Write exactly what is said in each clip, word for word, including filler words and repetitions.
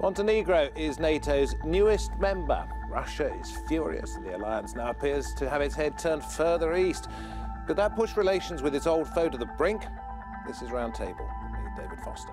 Montenegro is NATO's newest member. Russia is furious, and the alliance now appears to have its head turned further east. Could that push relations with its old foe to the brink? This is Roundtable with me, David Foster.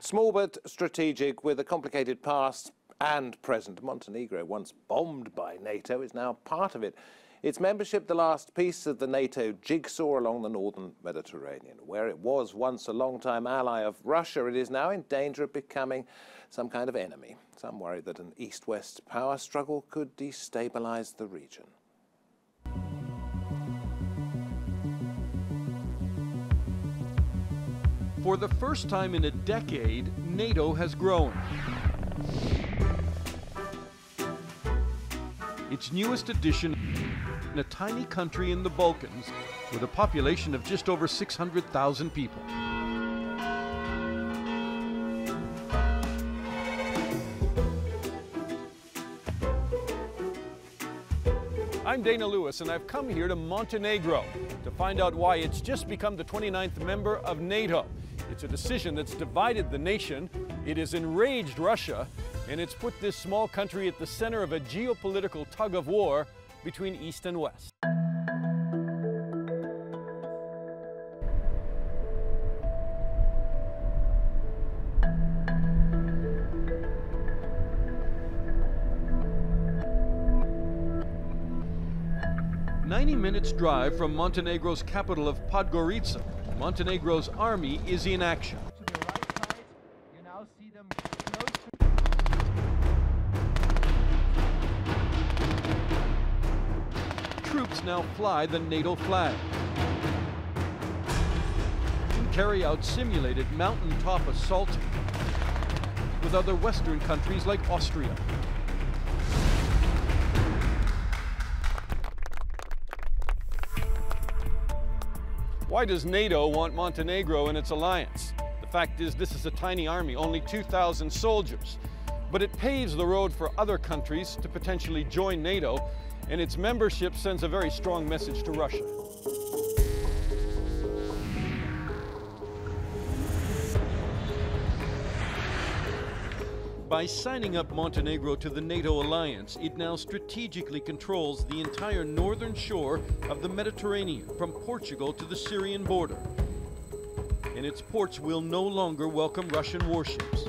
Small but strategic, with a complicated past and present. Montenegro, once bombed by NATO, is now part of it. Its membership, the last piece of the NATO jigsaw along the northern Mediterranean. Where it was once a long-time ally of Russia, it is now in danger of becoming some kind of enemy. Some worry that an east-west power struggle could destabilize the region. For the first time in a decade, NATO has grown. Its newest addition in a tiny country in the Balkans with a population of just over six hundred thousand people. I'm Dana Lewis, and I've come here to Montenegro to find out why it's just become the twenty-ninth member of NATO. It's a decision that's divided the nation, it has enraged Russia, and it's put this small country at the center of a geopolitical tug of war between East and West. ninety minutes drive from Montenegro's capital of Podgorica, Montenegro's army is in action. To the right side, you now see them close to... Troops now fly the NATO flag and carry out simulated mountaintop assaults with other Western countries like Austria. Why does NATO want Montenegro in its alliance? The fact is, this is a tiny army, only two thousand soldiers. But it paves the road for other countries to potentially join NATO, and its membership sends a very strong message to Russia. By signing up Montenegro to the NATO alliance, it now strategically controls the entire northern shore of the Mediterranean, from Portugal to the Syrian border. And its ports will no longer welcome Russian warships.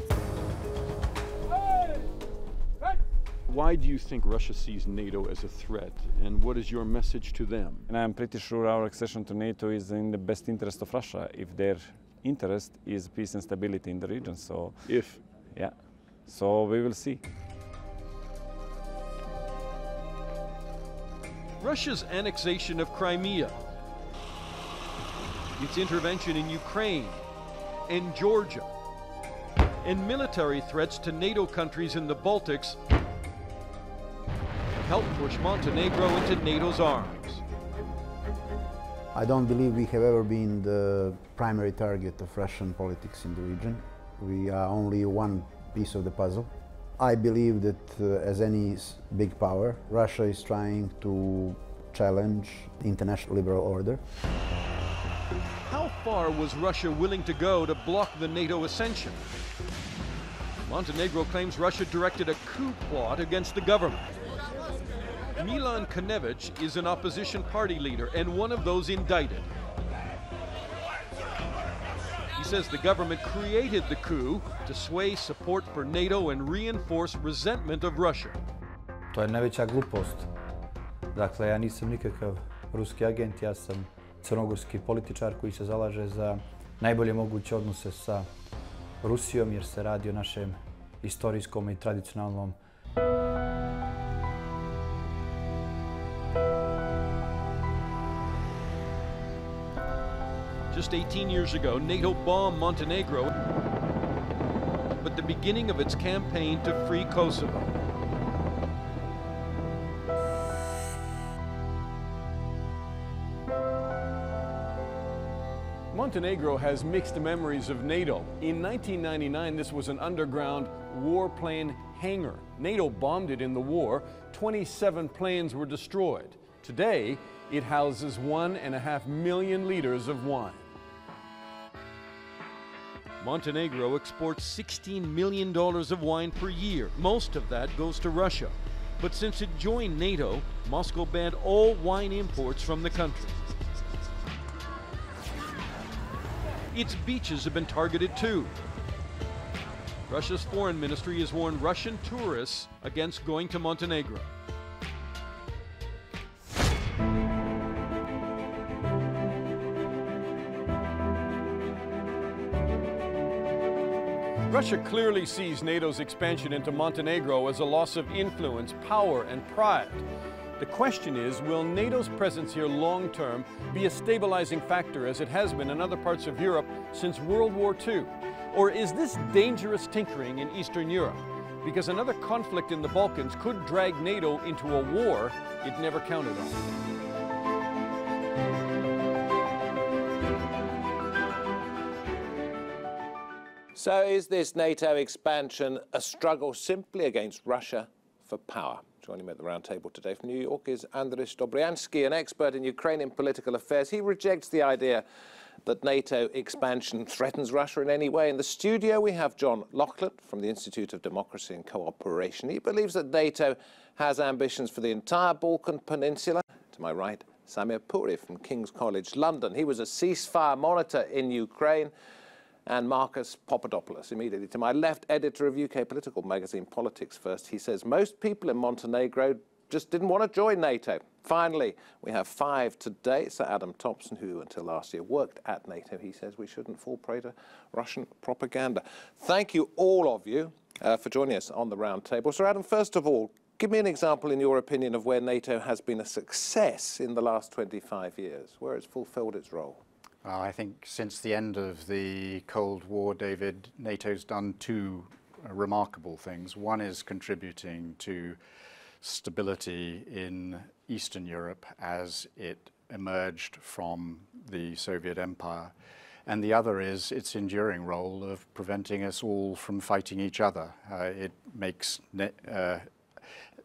Why do you think Russia sees NATO as a threat, and what is your message to them? And I'm pretty sure our accession to NATO is in the best interest of Russia, if their interest is peace and stability in the region. So, if, yeah. So we will see. Russia's annexation of Crimea, its intervention in Ukraine and Georgia, and military threats to NATO countries in the Baltics help push Montenegro into NATO's arms. I don't believe we have ever been the primary target of Russian politics in the region. We are only one piece of the puzzle. I believe that uh, as any big power, Russia is trying to challenge the international liberal order. How far was Russia willing to go to block the NATO ascension? Montenegro claims Russia directed a coup plot against the government. Milan Knežević is an opposition party leader and one of those indicted. He says the government created the coup to sway support for NATO and reinforce resentment of Russia. To je najveća glupost. Dakle, ja nisam nikakav ruski agent, ja sam crnogorski političar koji se zalaže za najbolje moguće odnose sa Rusijom jer se radi o našem istorijskom I tradicionalnom. Just eighteen years ago, NATO bombed Montenegro, but the beginning of its campaign to free Kosovo. Montenegro has mixed memories of NATO. In nineteen ninety-nine, this was an underground warplane hangar. NATO bombed it in the war. twenty-seven planes were destroyed. Today, it houses one and a half million liters of wine. Montenegro exports sixteen million dollars of wine per year. Most of that goes to Russia. But since it joined NATO, Moscow banned all wine imports from the country. Its beaches have been targeted too. Russia's foreign ministry has warned Russian tourists against going to Montenegro. Russia clearly sees NATO's expansion into Montenegro as a loss of influence, power, and pride. The question is, will NATO's presence here long-term be a stabilizing factor as it has been in other parts of Europe since World War Two? Or is this dangerous tinkering in Eastern Europe? Because another conflict in the Balkans could drag NATO into a war it never counted on. So is this NATO expansion a struggle simply against Russia for power? Joining me at the round table today from New York is Andriy Dobriansky, an expert in Ukrainian political affairs. He rejects the idea that NATO expansion threatens Russia in any way. In the studio, we have John Loughlin from the Institute of Democracy and Cooperation. He believes that NATO has ambitions for the entire Balkan Peninsula. To my right, Samir Puri from King's College London. He was a ceasefire monitor in Ukraine. And Marcus Papadopoulos, immediately to my left, editor of U K political magazine Politics First. He says most people in Montenegro just didn't want to join NATO. Finally, we have five today. Sir Adam Thompson, who until last year worked at NATO, he says we shouldn't fall prey to Russian propaganda. Thank you, all of you, uh, for joining us on the round table. Sir Adam, first of all, give me an example, in your opinion, of where NATO has been a success in the last twenty-five years, where it's fulfilled its role. Well, I think since the end of the Cold War, David, NATO's done two uh, remarkable things. One is contributing to stability in Eastern Europe as it emerged from the Soviet Empire. And the other is its enduring role of preventing us all from fighting each other. Uh, it makes ne uh,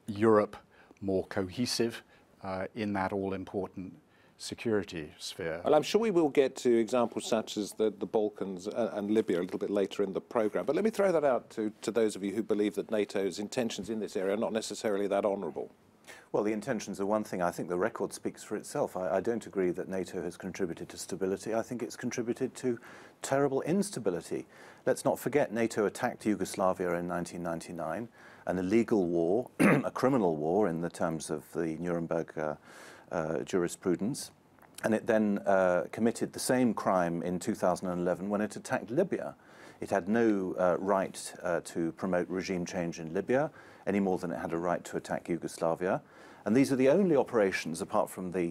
Europe more cohesive uh, in that all-important security sphere. Well, I'm sure we will get to examples such as the, the Balkans and, and Libya a little bit later in the programme. But let me throw that out to, to those of you who believe that NATO's intentions in this area are not necessarily that honourable. Well, the intentions are one thing. I think the record speaks for itself. I, I don't agree that NATO has contributed to stability. I think it's contributed to terrible instability. Let's not forget NATO attacked Yugoslavia in nineteen ninety-nine, an illegal war, a criminal war in the terms of the Nuremberg uh, Uh, jurisprudence, and it then uh, committed the same crime in two thousand eleven when it attacked Libya. It had no uh, right uh, to promote regime change in Libya any more than it had a right to attack Yugoslavia. And these are the only operations, apart from the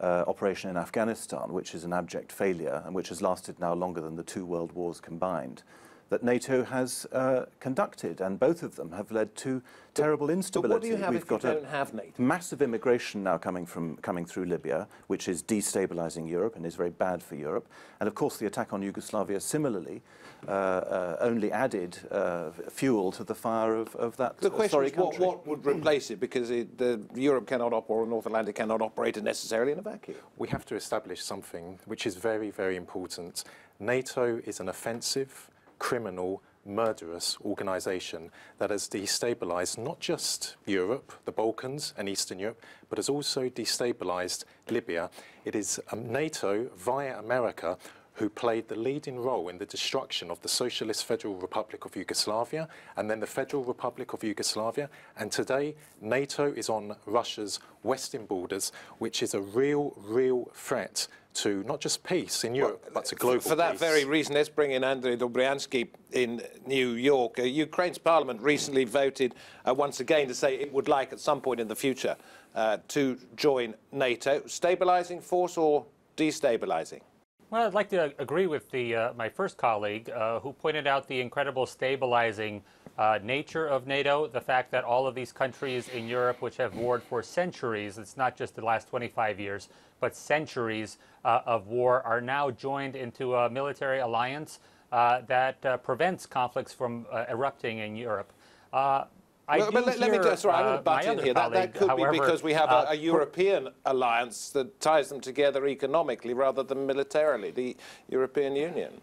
uh, operation in Afghanistan, which is an abject failure and which has lasted now longer than the two world wars combined, that NATO has uh, conducted, and both of them have led to terrible instability. But what do you have We've if got you don't have NATO? Massive immigration now coming from coming through Libya, which is destabilizing Europe and is very bad for Europe. And of course, the attack on Yugoslavia similarly uh, uh, only added uh, fuel to the fire of, of that. The question is, what, what would replace it? Because it, the Europe cannot operate, or North Atlantic cannot operate necessarily in a vacuum. We have to establish something which is very, very important. NATO is an offensive, criminal, murderous organisation that has destabilised not just Europe, the Balkans and Eastern Europe, but has also destabilised Libya. It is NATO, via America, who played the leading role in the destruction of the Socialist Federal Republic of Yugoslavia and then the Federal Republic of Yugoslavia. And today, NATO is on Russia's western borders, which is a real, real threat to not just peace in Europe, well, but to global peace. For that very reason, let's bring in Andriy Dobriansky in New York. Uh, Ukraine's parliament recently voted uh, once again to say it would like at some point in the future uh, to join NATO. Stabilising force or destabilising? Well, I'd like to agree with the, uh, my first colleague uh, who pointed out the incredible stabilising uh, nature of NATO, the fact that all of these countries in Europe which have warred for centuries, it's not just the last twenty-five years, but centuries uh, of war, are now joined into a military alliance uh, that uh, prevents conflicts from uh, erupting in Europe. Uh, I well, but let, hear, let me just, sorry, uh, I'm going to butt in here. That, that could however, be because we have uh, a, a European alliance that ties them together economically rather than militarily, the European Union.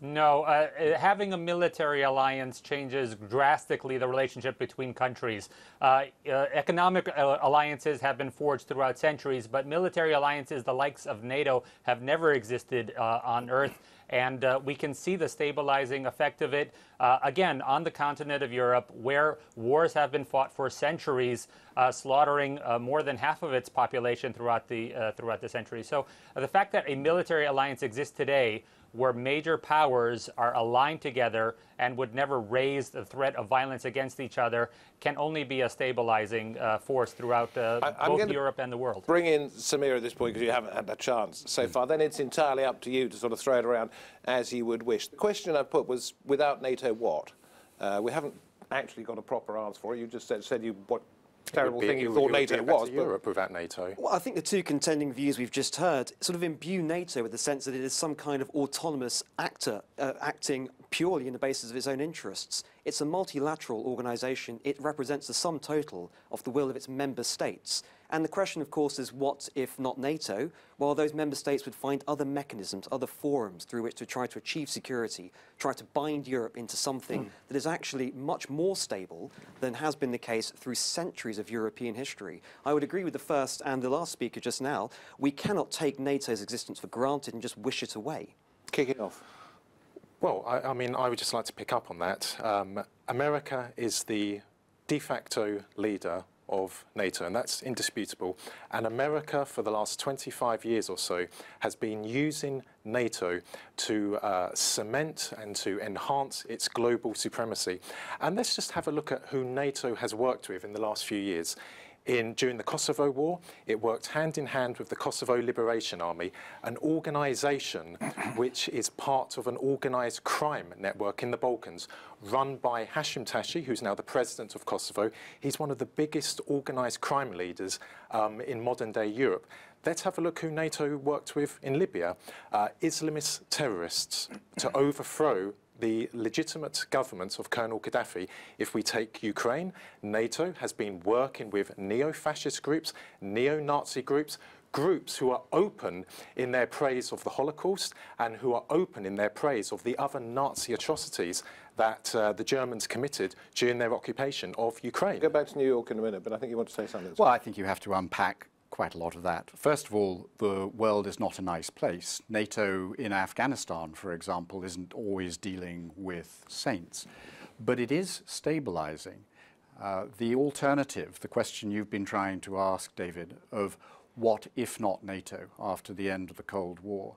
No, uh, having a military alliance changes drastically the relationship between countries. Uh, uh, economic uh, alliances have been forged throughout centuries, but military alliances, the likes of NATO, have never existed uh, on Earth. And uh, we can see the stabilizing effect of it, uh, again, on the continent of Europe, where wars have been fought for centuries, uh, slaughtering uh, more than half of its population throughout the, uh, throughout the century. So uh, the fact that a military alliance exists today, where major powers are aligned together and would never raise the threat of violence against each other, can only be a stabilizing uh, force throughout uh, I, both Europe and the world. Bring in Samir at this point, because you haven't had a chance so far. Then it's entirely up to you to sort of throw it around as you would wish. The question I put was, without NATO, what? Uh, we haven't actually got a proper answer for it. You just said, said you what terrible be, thing you thought NATO was, but Europe without NATO. Well, I think the two contending views we've just heard sort of imbue NATO with the sense that it is some kind of autonomous actor uh, acting purely on the basis of its own interests. It's a multilateral organisation. It represents the sum total of the will of its member states. And the question, of course, is what if not NATO? Well, those member states would find other mechanisms, other forums through which to try to achieve security, try to bind Europe into something mm. that is actually much more stable than has been the case through centuries of European history. I would agree with the first and the last speaker just now. We cannot take NATO's existence for granted and just wish it away. Kick it off. Well, I, I mean, I would just like to pick up on that. Um, America is the de facto leader of NATO, and that's indisputable. And America, for the last twenty-five years or so, has been using NATO to uh, cement and to enhance its global supremacy. And let's just have a look at who NATO has worked with in the last few years. In, during the Kosovo War, it worked hand-in-hand with the Kosovo Liberation Army, an organisation which is part of an organised crime network in the Balkans, run by Hashim Thaci, who's now the president of Kosovo. He's one of the biggest organised crime leaders um, in modern-day Europe. Let's have a look who NATO worked with in Libya, uh, Islamist terrorists to overthrow the legitimate government of Colonel Gaddafi. If we take Ukraine, NATO has been working with neo-fascist groups, neo-Nazi groups, groups who are open in their praise of the Holocaust and who are open in their praise of the other Nazi atrocities that uh, the Germans committed during their occupation of Ukraine. Go back to New York in a minute, but I think you want to say something. Well, I think you have to unpack quite a lot of that. First of all, the world is not a nice place. NATO in Afghanistan, for example, isn't always dealing with saints, but it is stabilizing. Uh, the alternative, the question you've been trying to ask, David, of what if not NATO after the end of the Cold War,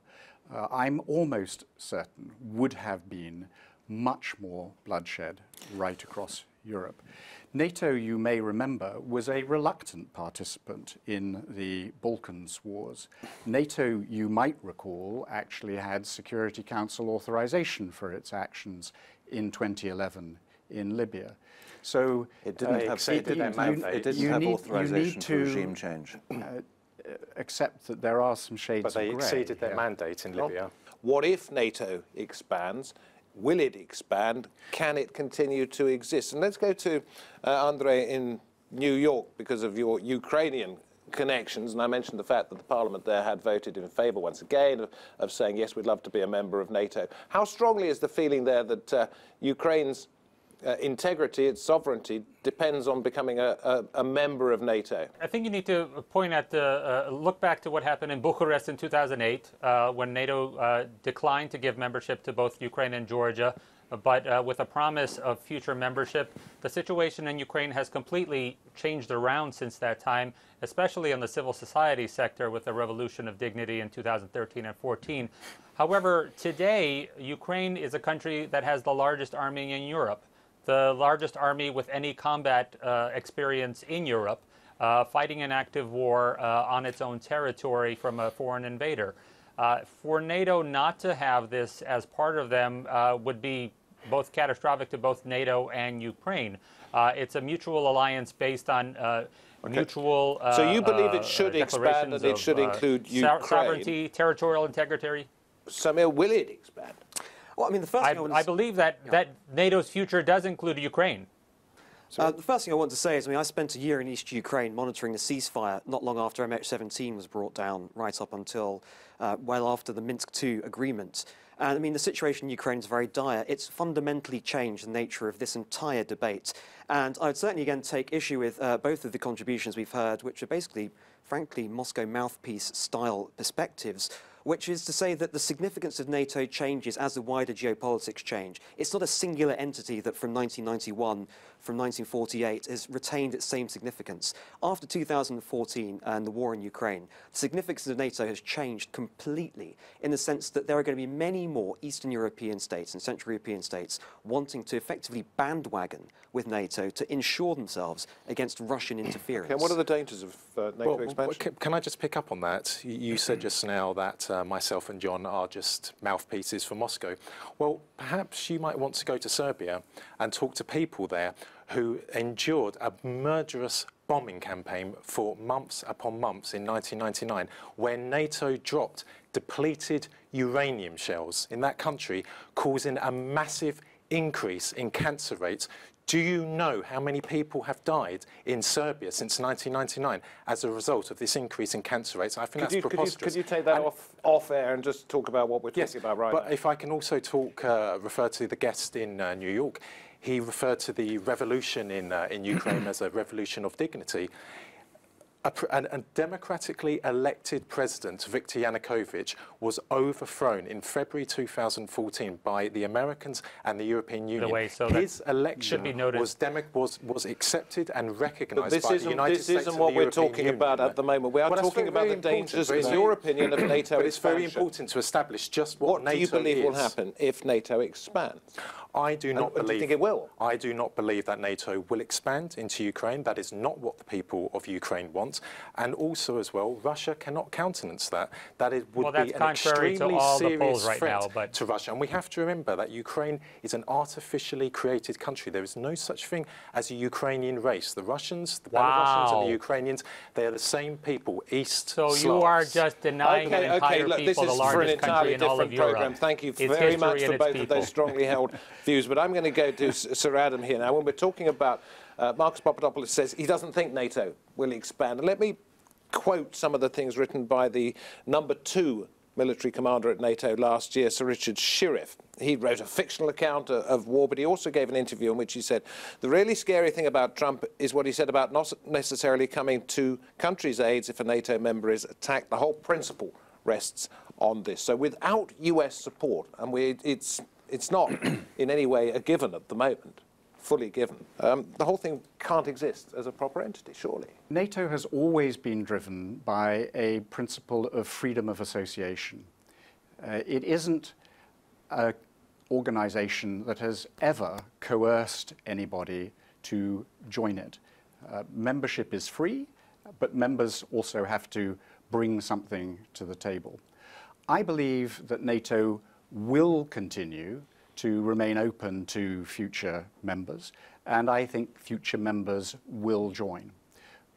uh, I'm almost certain would have been much more bloodshed right across Europe. NATO, you may remember, was a reluctant participant in the Balkans wars. NATO, you might recall, actually had Security Council authorization for its actions in twenty eleven in Libya. So it didn't uh, have, it, it didn't you, have, it didn't have need, authorization for regime change. Uh, except that there are some shades of grey. But they exceeded their mandate in Libya. What if NATO expands? Will it expand? Can it continue to exist? And let's go to uh, Andrei in New York because of your Ukrainian connections. And I mentioned the fact that the parliament there had voted in favour once again of, of saying, yes, we'd love to be a member of NATO. How strongly is the feeling there that uh, Ukraine's Uh, integrity, its sovereignty, depends on becoming a, a, a member of NATO? I think you need to point at the, uh, look back to what happened in Bucharest in two thousand eight uh, when NATO uh, declined to give membership to both Ukraine and Georgia, but uh, with a promise of future membership. The situation in Ukraine has completely changed around since that time, especially in the civil society sector with the Revolution of Dignity in two thousand thirteen and fourteen. However, today, Ukraine is a country that has the largest army in Europe, the largest army with any combat uh, experience in Europe, uh, fighting an active war uh, on its own territory from a foreign invader. Uh, for NATO not to have this as part of them uh, would be both catastrophic to both NATO and Ukraine. Uh, it's a mutual alliance based on uh, okay. mutual uh, So you believe it should uh, expand and it should of, uh, include Ukraine? Sovereignty, territorial integrity? Samir, will it expand? Well, I mean, the first thing I, I, want to I believe that, yeah. that NATO's future does include Ukraine. Uh, the first thing I want to say is, I mean, I spent a year in East Ukraine monitoring the ceasefire not long after M H seventeen was brought down, right up until uh, well after the Minsk two agreement. And I mean, the situation in Ukraine is very dire. It's fundamentally changed the nature of this entire debate. And I would certainly, again, take issue with uh, both of the contributions we've heard, which are basically, frankly, Moscow mouthpiece-style perspectives, which is to say that the significance of NATO changes as the wider geopolitics change. It's not a singular entity that from nineteen ninety-one, from nineteen forty-eight, has retained its same significance. After two thousand fourteen and the war in Ukraine, the significance of NATO has changed completely in the sense that there are going to be many more Eastern European states and Central European states wanting to effectively bandwagon with NATO to ensure themselves against Russian interference. Okay, what are the dangers of uh, NATO well, expansion? Well, can I just pick up on that? You said just now that Uh, myself and John are just mouthpieces for Moscow. Well, perhaps you might want to go to Serbia and talk to people there who endured a murderous bombing campaign for months upon months in nineteen ninety-nine, where NATO dropped depleted uranium shells in that country, causing a massive increase in cancer rates. Do you know how many people have died in Serbia since nineteen ninety-nine as a result of this increase in cancer rates? I think could that's you, preposterous. Could you, could you take that and off, off air and just talk about what we're yes, talking about right but now? But if I can also talk, uh, refer to the guest in uh, New York, he referred to the revolution in, uh, in Ukraine as a revolution of dignity. A, a, a democratically elected president, Viktor Yanukovych, was overthrown in February two thousand fourteen by the Americans and the European Union. The way, so his election was, was, was accepted and recognised by the United States and the European Union. This isn't what we're talking about at the moment. We are talking about the dangers, in your opinion, of NATO expansion. But it's very important to establish just what NATO is. What do you believe will happen if NATO expands? I do not believe. Do you think it will? I do not believe that NATO will expand into Ukraine. That is not what the people of Ukraine want. And also, as well, Russia cannot countenance that. That it would well, be an extremely serious right threat now, but to Russia. And we have to remember that Ukraine is an artificially created country. There is no such thing as a Ukrainian race. The Russians, the wow. Belarusians, and the Ukrainians, they are the same people, East So Slavs. You are just denying okay, an entire okay, look, people the largest country in all of Europe. Program. Thank you it's very much for both people. Of those strongly held views. But I'm going to go to Sir Adam here now. When we're talking about Uh, Marcus Papadopoulos says he doesn't think NATO will expand. And let me quote some of the things written by the number two military commander at NATO last year, Sir Richard Shirreff. He wrote a fictional account of war, but he also gave an interview in which he said, the really scary thing about Trump is what he said about not necessarily coming to countries' aids if a NATO member is attacked. The whole principle rests on this. So without U S support, and we, it's, it's not in any way a given at the moment, fully given. Um, the whole thing can't exist as a proper entity, surely. NATO has always been driven by a principle of freedom of association. Uh, it isn't an organization that has ever coerced anybody to join it. Uh, membership is free, but members also have to bring something to the table. I believe that NATO will continue to remain open to future members, and I think future members will join.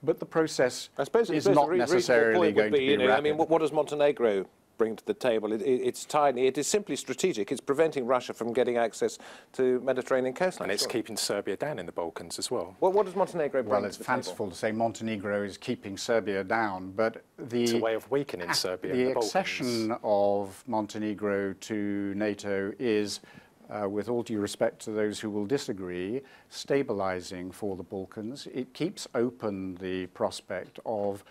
But the process I suppose is not necessarily going to be, you know, rapid. I mean, what, what does Montenegro bring to the table? It, it, it's tiny. It is simply strategic. It's preventing Russia from getting access to Mediterranean coastline. And it's sure. keeping Serbia down in the Balkans as well. Well, what does Montenegro bring well, to the table? Well, it's fanciful to say Montenegro is keeping Serbia down, but the... It's a way of weakening Serbia in the Balkans. The accession of Montenegro to NATO is... Uh, with all due respect to those who will disagree, stabilizing for the Balkans. It keeps open the prospect of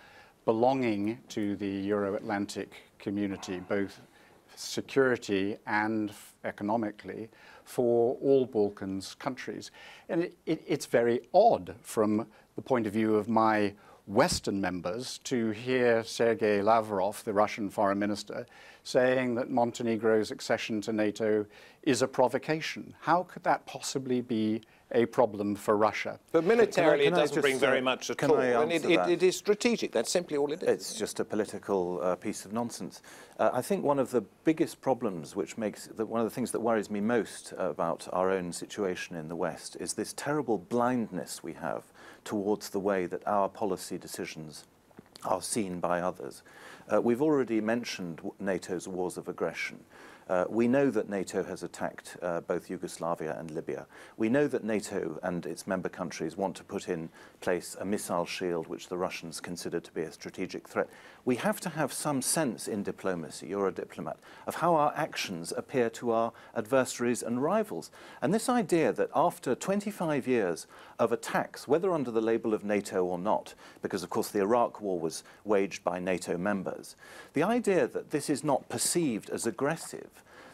belonging to the Euro-Atlantic community, both security and economically, for all Balkans countries. And it, it, it's very odd from the point of view of my Western members to hear Sergei Lavrov, the Russian foreign minister, saying that Montenegro's accession to NATO is a provocation. How could that possibly be a problem for Russia? But militarily, can I, can it doesn't bring very much at all. And it, it, it is strategic. That's simply all it is. It's just a political uh, piece of nonsense. Uh, I think one of the biggest problems, which makes the, one of the things that worries me most about our own situation in the West, is this terrible blindness we have towards the way that our policy decisions are seen by others. Uh, we've already mentioned NATO's wars of aggression. Uh, we know that NATO has attacked uh, both Yugoslavia and Libya. We know that NATO and its member countries want to put in place a missile shield, which the Russians consider to be a strategic threat. We have to have some sense in diplomacy, you're a diplomat, of how our actions appear to our adversaries and rivals. And this idea that after twenty-five years of attacks, whether under the label of NATO or not, because of course the Iraq war was waged by NATO members, the idea that this is not perceived as aggressive,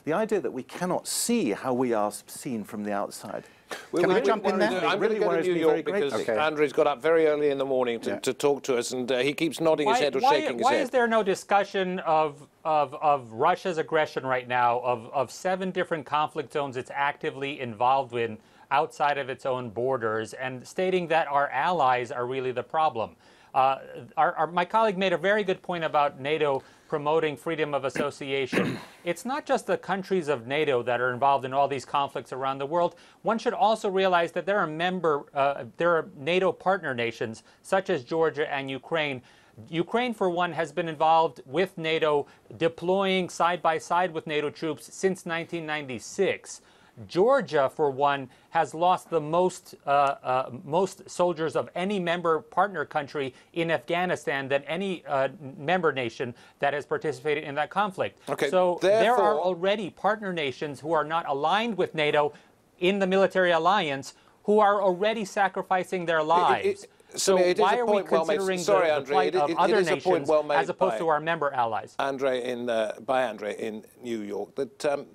the idea that we cannot see how we are seen from the outside. Well, Can I jump in there? I'm really going to go to New York because okay. Andrew's got up very early in the morning to, yeah. to talk to us, and uh, he keeps nodding why, his head or why, shaking why his head. Why is there no discussion of, of, of Russia's aggression right now, of, of seven different conflict zones it's actively involved in outside of its own borders, and stating that our allies are really the problem? Uh, our, our, my colleague made a very good point about NATO promoting freedom of association. It's not just the countries of NATO that are involved in all these conflicts around the world. One should also realize that there are member, uh, there are NATO partner nations such as Georgia and Ukraine. Ukraine, for one, has been involved with NATO, deploying side by side with NATO troops since nineteen ninety-six. Georgia, for one, has lost the most uh, uh, most soldiers of any member partner country in Afghanistan than any uh, member nation that has participated in that conflict. Okay, so therefore, there are already partner nations who are not aligned with NATO in the military alliance who are already sacrificing their lives. It, it, it, So I mean, why are we considering Sorry, the, the plight of other nations as opposed to our member allies? Andre in uh, by Andre in New York that. Um,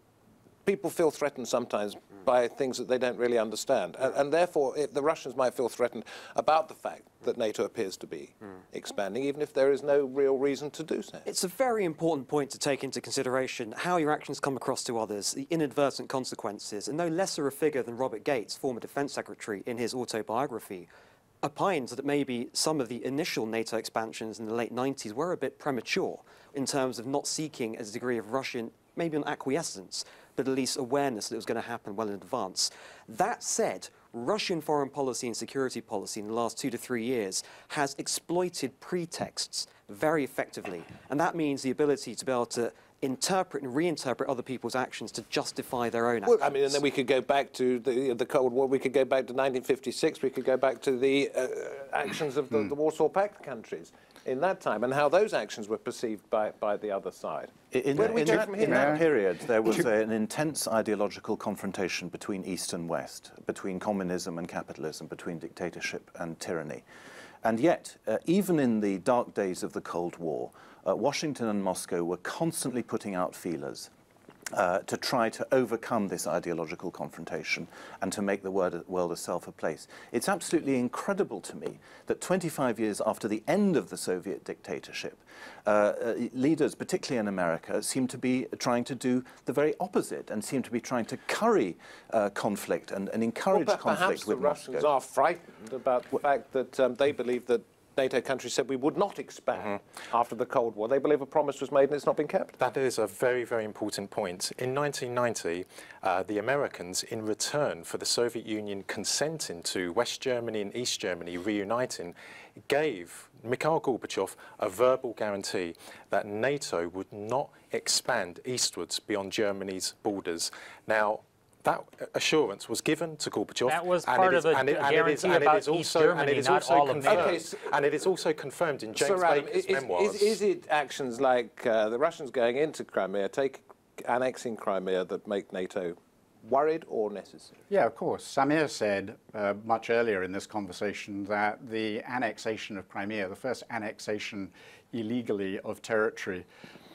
People feel threatened sometimes by things that they don't really understand. And, and therefore, it, the Russians might feel threatened about the fact that NATO appears to be mm. expanding, even if there is no real reason to do so. It's a very important point to take into consideration, how your actions come across to others, the inadvertent consequences. And no lesser a figure than Robert Gates, former defense secretary, in his autobiography, opines that maybe some of the initial NATO expansions in the late nineties were a bit premature in terms of not seeking a degree of Russian, maybe an acquiescence, but at least awareness that it was going to happen well in advance. That said, Russian foreign policy and security policy in the last two to three years has exploited pretexts very effectively. And that means the ability to be able to interpret and reinterpret other people's actions to justify their own actions. Well, I mean, and then we could go back to the, the Cold War, we could go back to nineteen fifty-six, we could go back to the uh, actions of the, mm. the Warsaw Pact countries in that time, and how those actions were perceived by, by the other side. In, Where do we in, go that, from here? in that period, there was a, an intense ideological confrontation between East and West, between communism and capitalism, between dictatorship and tyranny. And yet, uh, even in the dark days of the Cold War, uh, Washington and Moscow were constantly putting out feelers uh, to try to overcome this ideological confrontation and to make the world itself a place. It's absolutely incredible to me that twenty-five years after the end of the Soviet dictatorship, uh, uh, leaders, particularly in America, seem to be trying to do the very opposite and seem to be trying to curry uh, conflict and, and encourage well, conflict with Moscow. Perhaps the Russians are frightened about the fact that um, they believe that NATO countries said we would not expand mm-hmm. after the Cold War. They believe a promise was made and it's not been kept. That is a very, very important point. In nineteen ninety, uh, the Americans, in return for the Soviet Union consenting to West Germany and East Germany reuniting, gave Mikhail Gorbachev a verbal guarantee that NATO would not expand eastwards beyond Germany's borders. Now, that assurance was given to Gorbachev. That was part of the guarantee about East Germany, not all of NATO. Okay, so, and it is also confirmed in James so Adam, Baker's is, memoirs. Is, is it actions like uh, the Russians going into Crimea, take, annexing Crimea, that make NATO worried or necessary? Yeah, of course. Samir said uh, much earlier in this conversation that the annexation of Crimea, the first annexation illegally of territory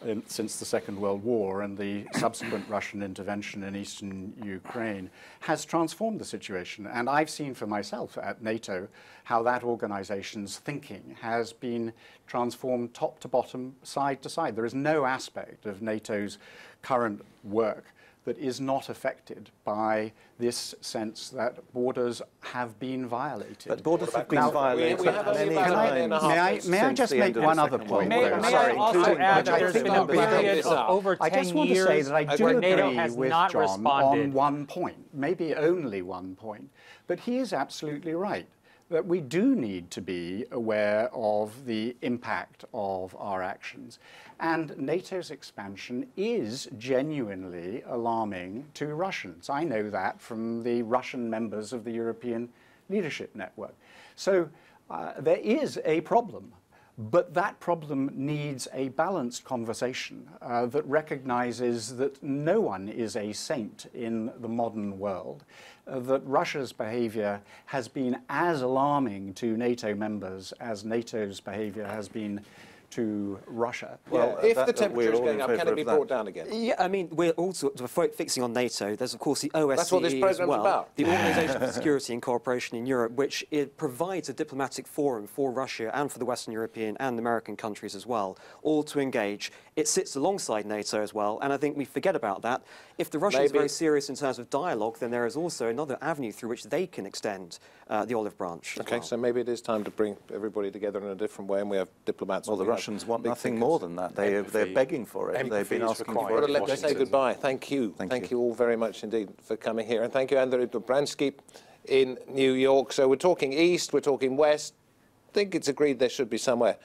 in, since the Second World War and the subsequent Russian intervention in eastern Ukraine has transformed the situation. And I've seen for myself at NATO how that organization's thinking has been transformed top to bottom, side to side. There is no aspect of NATO's current work that is not affected by this sense that borders have been violated. But borders have been now, violated. We, we have many times. May I, may I just make one other point? May, may Sorry, I also add that there's been a period of over ten years. I just want to say that I do agree with John responded. on one point, maybe only one point, but he is absolutely right that we do need to be aware of the impact of our actions. And NATO's expansion is genuinely alarming to Russians. I know that from the Russian members of the European Leadership Network. So uh, there is a problem, but that problem needs a balanced conversation uh, that recognizes that no one is a saint in the modern world. That Russia's behavior has been as alarming to NATO members as NATO's behavior has been to Russia. Well, yeah, if that, the temperature is going up, can it be brought down again? Yeah, I mean, we're also fixing on NATO. There's, of course, the O S C E. That's what this program's well, about. The Organization for Security and Cooperation in Europe, which it provides a diplomatic forum for Russia and for the Western European and American countries as well, all to engage. It sits alongside NATO as well, and I think we forget about that. If the Russians Maybe. are very serious in terms of dialogue, then there is also another avenue through which they can extend uh, the olive branch. OK, well. so maybe it is time to bring everybody together in a different way, and we have diplomats. Well, the Russians want nothing thinkers. more than that. They, empathy, they're begging for it. Empathy They've been asking for it. Let's say goodbye. Thank you. Thank, thank you. you all very much indeed for coming here. And thank you, Andriy Dobriansky in New York. So we're talking east, we're talking west. I think it's agreed there should be somewhere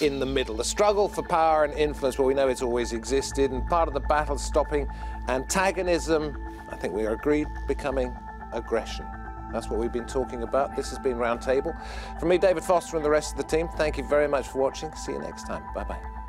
in the middle. The struggle for power and influence, well, we know it's always existed. And part of the battle stopping antagonism, I think we are agreed, becoming aggression. That's what we've been talking about. This has been Roundtable. From me, David Foster, and the rest of the team, thank you very much for watching. See you next time. Bye-bye.